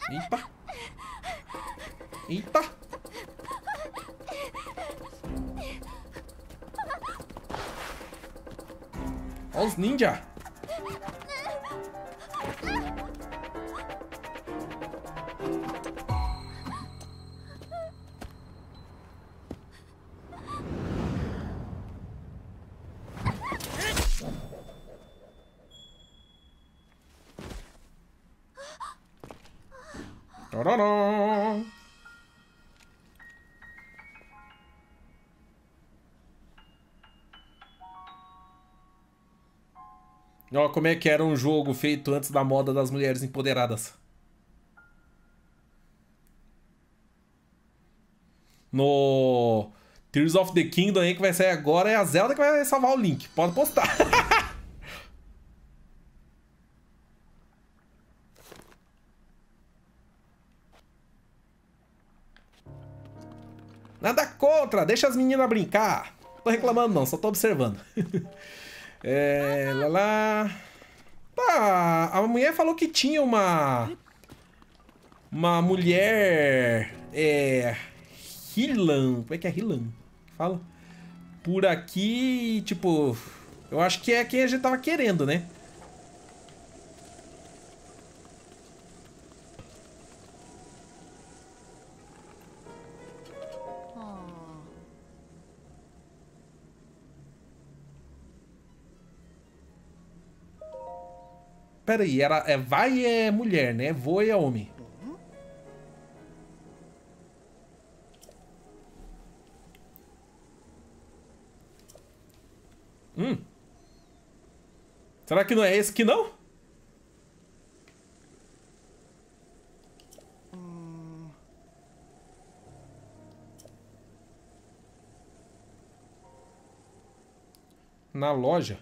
Eita. Eita. Olha os ninja. Olha como é que era um jogo feito antes da moda das mulheres empoderadas. No Tears of the Kingdom aí que vai sair agora é a Zelda que vai salvar o Link. Pode postar. Nada contra, deixa as meninas brincar. Não tô reclamando não, só tô observando. É, lá, lá. Tá, a mulher falou que tinha uma uma mulher é Hilan, como é que é Hilan? Fala. Por aqui, tipo, eu acho que é quem a gente tava querendo, né? Pera aí, ela é, vai é mulher, né? Voa é homem. Hum. Será que não é esse que não? Na loja.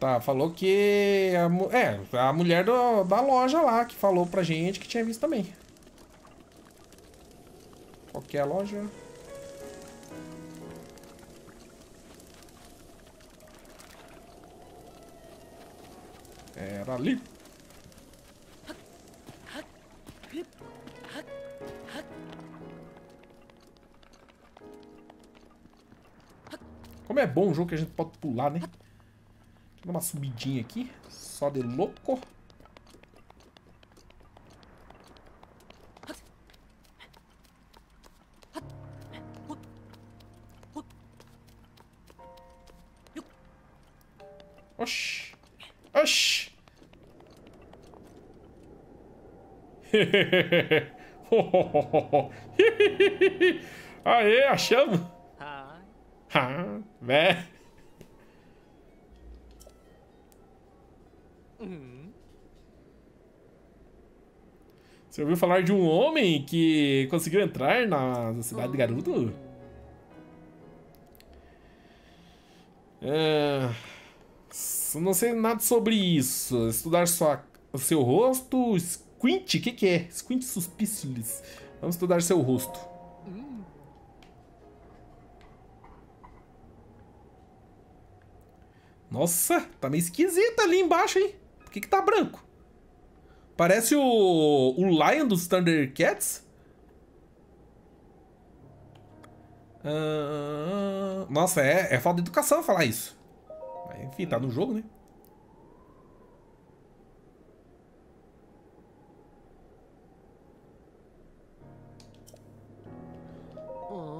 Tá, falou que... A, é, a mulher do, da loja lá que falou pra gente que tinha visto também. Qual que é a loja? Era ali. Como é bom um jogo que a gente pode pular, né? Dá uma subidinha aqui, só de louco. Oxi. Oxi. Aê, achamos. Ah, velho. Você ouviu falar de um homem que conseguiu entrar na cidade de Garudo? É... Não sei nada sobre isso. Estudar só o seu rosto. Squint, o que, que é? Squint suspicilis. Vamos estudar seu rosto. Nossa, tá meio esquisito ali embaixo, hein? Por que que tá branco? Parece o, o Lion dos Thundercats. Uh, nossa, é, é falta de educação falar isso. Mas, enfim, tá no jogo, né?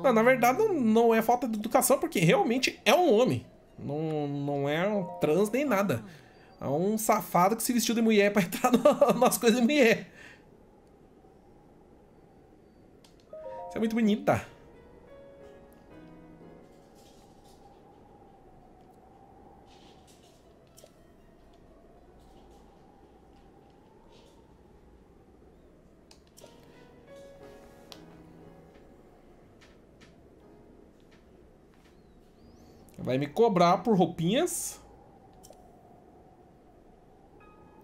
Não, na verdade, não é falta de educação, porque realmente é um homem. Não, não é um trans nem nada. É um safado que se vestiu de mulher pra entrar no, nas coisas de mulher. Isso é muito bonita. Vai me cobrar por roupinhas.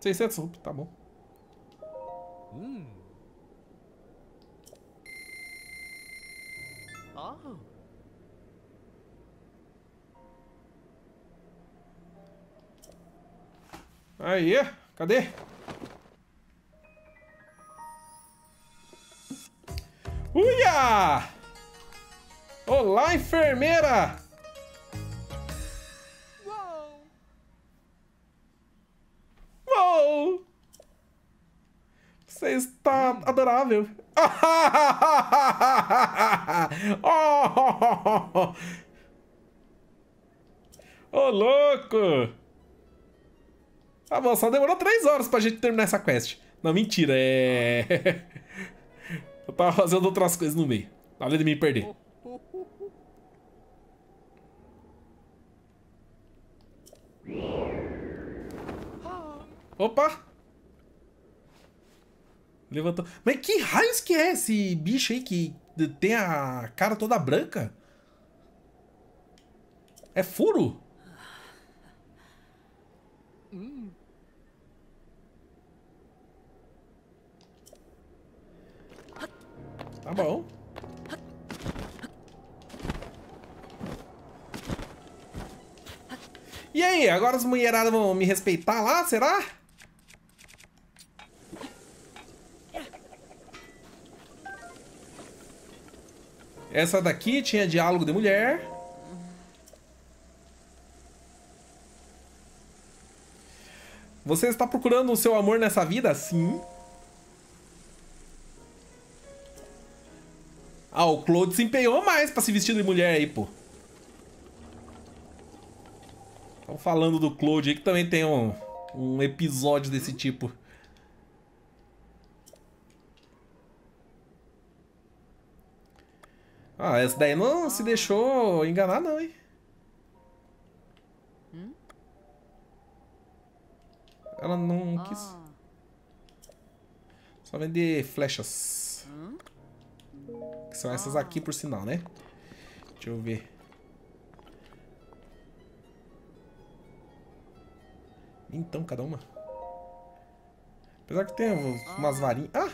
seiscentas roupas, tá bom. Oh. Aí, cadê? Uia! Olá, enfermeira! Uou! Uou! Você está adorável! Oh! Ô, louco! Ah, bom, só demorou três horas pra gente terminar essa quest. Não, mentira, é... Eu tava fazendo outras coisas no meio. Além de me perder. Opa! Levantou. Mas que raios que é esse bicho aí que tem a cara toda branca? É furo? Hum... Tá bom. E aí, agora as mulheradas vão me respeitar lá, será? Essa daqui tinha diálogo de mulher. Você está procurando o seu amor nessa vida? Sim. Ah, o Claude se empenhou mais pra se vestir de mulher aí, pô. Estão falando do Claude aí, que também tem um, um episódio desse tipo. Ah, essa daí não se deixou enganar não, hein? Ela não quis. Só vender flechas. Que são essas aqui, por sinal, né? Deixa eu ver. Então, cada uma. Apesar que tem umas varinhas... Ah!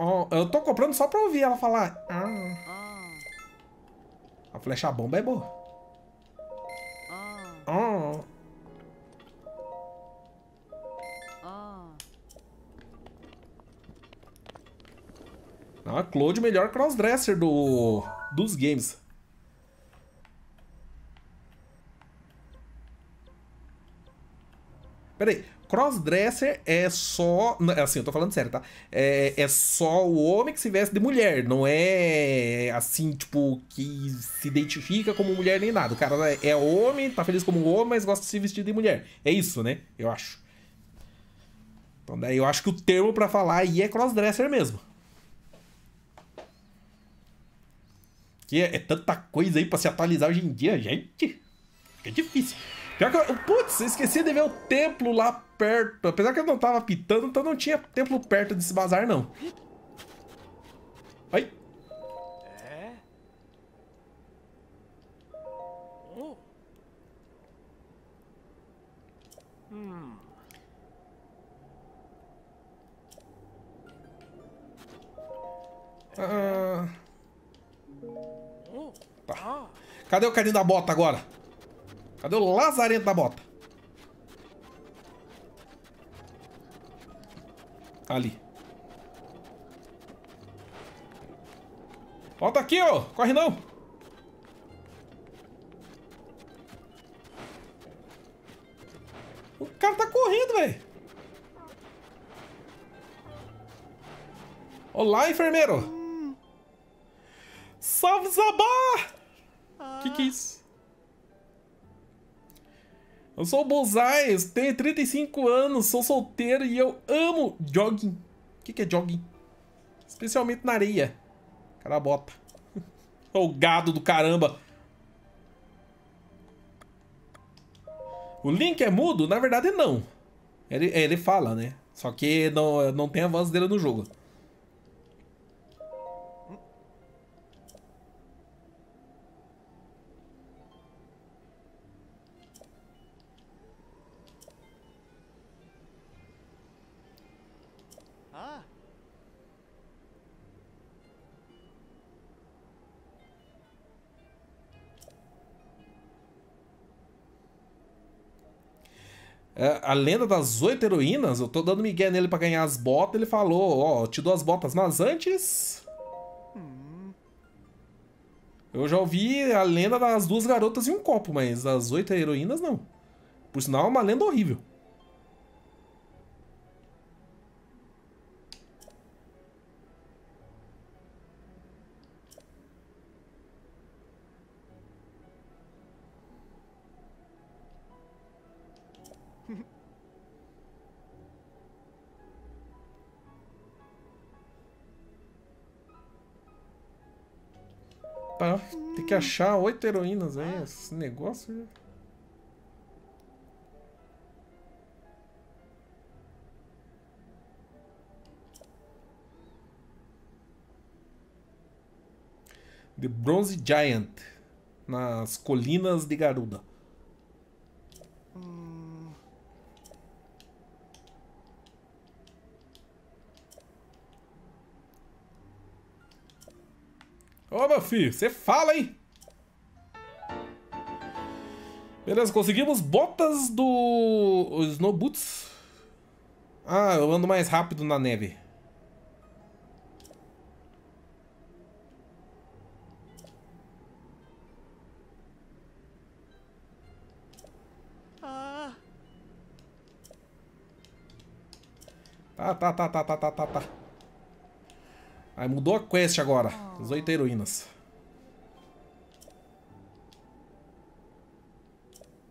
Oh, eu tô comprando só pra ouvir ela falar. Ah. A flecha bomba é boa. Oh. Ah, Claude, o melhor crossdresser do, dos games. Peraí, crossdresser é só... Assim, eu tô falando sério, tá? É, é só o homem que se veste de mulher. Não é assim, tipo, que se identifica como mulher nem nada. O cara é homem, tá feliz como homem, mas gosta de se vestir de mulher. É isso, né? Eu acho. Então daí eu acho que o termo pra falar aí é crossdresser mesmo. Que é, é tanta coisa aí pra se atualizar hoje em dia, gente. Fica difícil. Pior que eu, putz, eu esqueci de ver o templo lá perto. Apesar que eu não tava pitando, então não tinha templo perto desse bazar, não. Ai. É? Oh. Hum. Ah. Tá. Cadê o carinho da bota agora? Cadê o lazarento da bota? Ali. Volta aqui, ó. Corre não. O cara tá correndo, velho. Olá, enfermeiro. Hum. Salve, Zabá! Ah. Que que é isso? Eu sou o Bonsai, tenho trinta e cinco anos, sou solteiro e eu amo jogging. O que, que é jogging? Especialmente na areia. Cara, bota. Ô, gado do caramba. O Link é mudo? Na verdade, não. Ele, ele fala, né? Só que não, não tem a voz dele no jogo. é, a lenda das oito heroínas, eu tô dando migué nele pra ganhar as botas, ele falou, ó, oh, te dou as botas, mas antes... Eu já ouvi a lenda das duas garotas e um copo, mas das oito heroínas, não. Por sinal, é uma lenda horrível. Tem que achar oito heroínas aí, esse negócio. The Bronze Giant, nas colinas de Garuda. Ô, meu filho, você fala, hein? Beleza, conseguimos botas do... Snow Boots. Ah, eu ando mais rápido na neve. Ah. Tá, tá, tá, tá, tá, tá, tá, tá. Aí mudou a quest agora, as oito heroínas.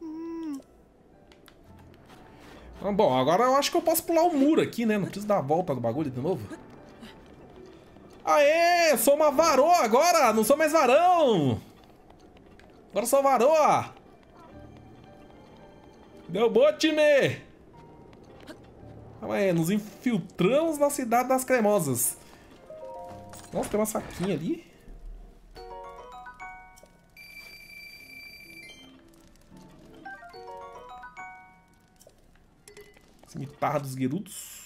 Hum. Então, bom, agora eu acho que eu posso pular o muro aqui, né? Não preciso dar a volta no bagulho de novo. Aê! Sou uma varoa agora! Não sou mais varão! Agora sou varoa! Deu bom, time! Calma aí, nos infiltramos na cidade das cremosas. Nossa, tem uma saquinha ali. Cimitarra dos Gerudos.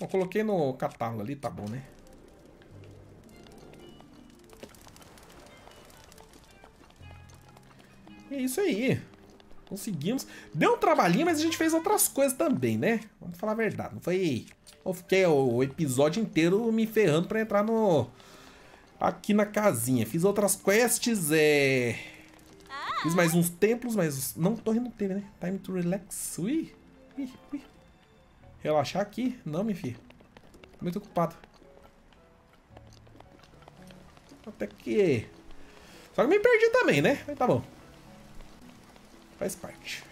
Bom, coloquei no catálogo ali, tá bom, né? E é isso aí. Conseguimos. Deu um trabalhinho, mas a gente fez outras coisas também, né? Vamos falar a verdade, não foi... Eu fiquei o episódio inteiro me ferrando pra entrar no... Aqui na casinha. Fiz outras quests, é... Fiz mais uns templos, mas... Não, torre não teve, né? Time to relax. Ui, ui, ui. Relaxar aqui? Não, minha filha. Tô muito ocupado. Até que... Só que me perdi também, né? Mas tá bom. Faz parte.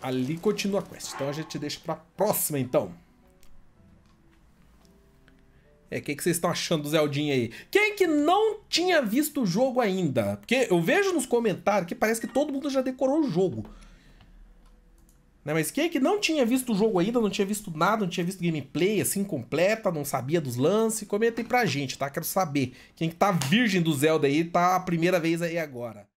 Ali continua a quest. Então a gente deixa pra próxima, então. É, o que, que vocês estão achando do Zeldinha aí? Quem que não tinha visto o jogo ainda? Porque eu vejo nos comentários que parece que todo mundo já decorou o jogo. Né? Mas quem que não tinha visto o jogo ainda, não tinha visto nada, não tinha visto gameplay assim completa, não sabia dos lances, comenta aí pra gente, tá? Quero saber. Quem que tá virgem do Zelda aí, tá a primeira vez aí agora.